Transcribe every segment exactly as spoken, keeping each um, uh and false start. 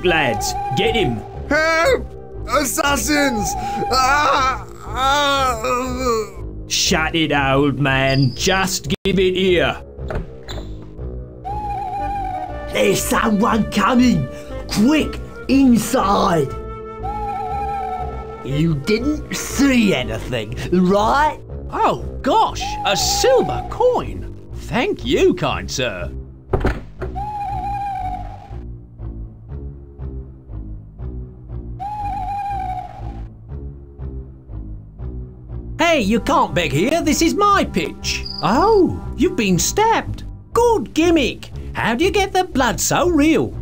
ship, lads. Get him. Help! Assassins! Ah! Ah! Shut it, old man. Just give it here. There's someone coming. Quick, inside. You didn't see anything, right? Oh, gosh, a silver coin. Thank you, kind sir. Hey, you can't beg here. This is my pitch. Oh, you've been stabbed. Good gimmick. How do you get the blood so real?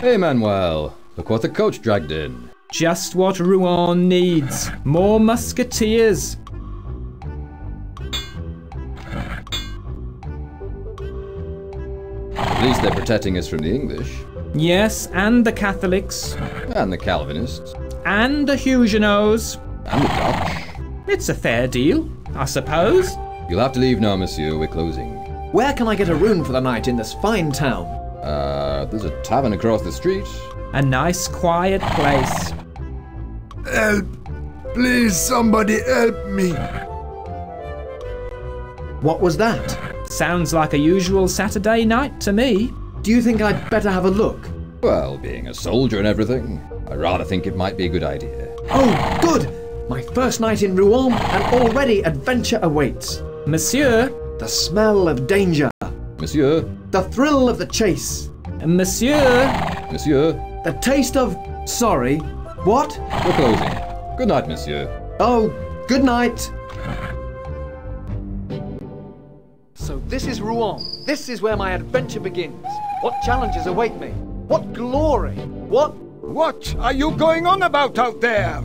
Hey, Manuel, look what the coach dragged in. Just what Rouen needs, more musketeers. At least they're protecting us from the English. Yes, and the Catholics. And the Calvinists. And the Huguenots. And the Dutch. It's a fair deal, I suppose. You'll have to leave now, monsieur, we're closing. Where can I get a room for the night in this fine town? Uh, there's a tavern across the street. A nice, quiet place. Help! Please, somebody help me! What was that? Sounds like a usual Saturday night to me. Do you think I'd better have a look? Well, being a soldier and everything, I rather think it might be a good idea. Oh, good! My first night in Rouen, and already adventure awaits. Monsieur? The smell of danger. Monsieur? The thrill of the chase. Monsieur? Monsieur? The taste of... sorry. What? We're closing. Good night, monsieur. Oh, good night. So this is Rouen. This is where my adventure begins. What challenges await me? What glory? What... What are you going on about out there?